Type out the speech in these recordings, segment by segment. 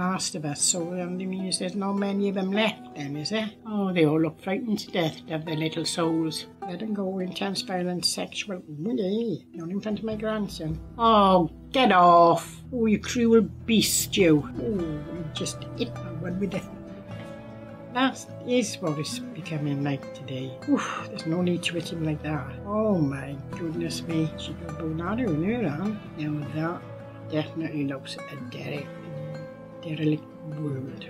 Last of Us, so that means there's not many of them left then, is there? Oh, they all look frightened to death of their little souls. Let them go in transparent sexual... Not in front of my grandson. Oh, get off! Oh, you cruel beast, you. Oh, you just hit that one with the... That is what it's becoming like today. Oof, there's no need to hit him like that. Oh my goodness me. She got Bonado in her arm. Now that definitely looks a derelict world.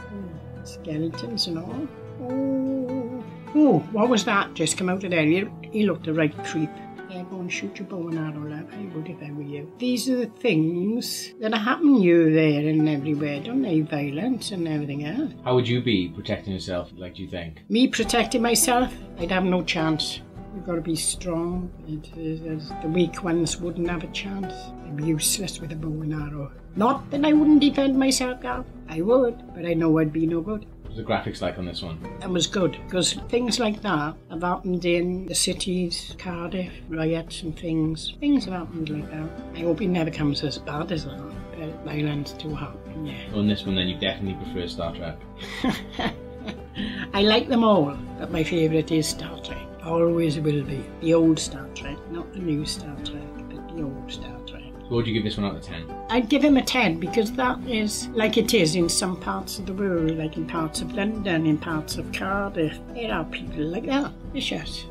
Oh, skeletons and all. Oh. Oh, what was that just come out of there? He looked a right creep. Yeah, go and shoot your bow and arrow, lad. I would if I were you. These are the things that happen you there and everywhere, don't they? Violence and everything else. How would you be protecting yourself, like, do you think? Me protecting myself? I'd have no chance. You've got to be strong. The weak ones wouldn't have a chance. I'd be useless with a bow and arrow. Not that I wouldn't defend myself, Gav. I would, but I know I'd be no good. What was the graphics like on this one? That was good, because things like that have happened in the cities, Cardiff, riots and things. Things have happened like that. I hope it never comes as bad as that, but violence do happen, yeah. On this one then, you definitely prefer Star Trek. I like them all, but my favourite is Star Trek. Always will be. The old Star Trek, not the new Star Trek, but the old Star Trek. What would you give this one out of 10? I'd give him a 10 because that is like it is in some parts of the world, like in parts of London, in parts of Cardiff. There are people like that. Yes.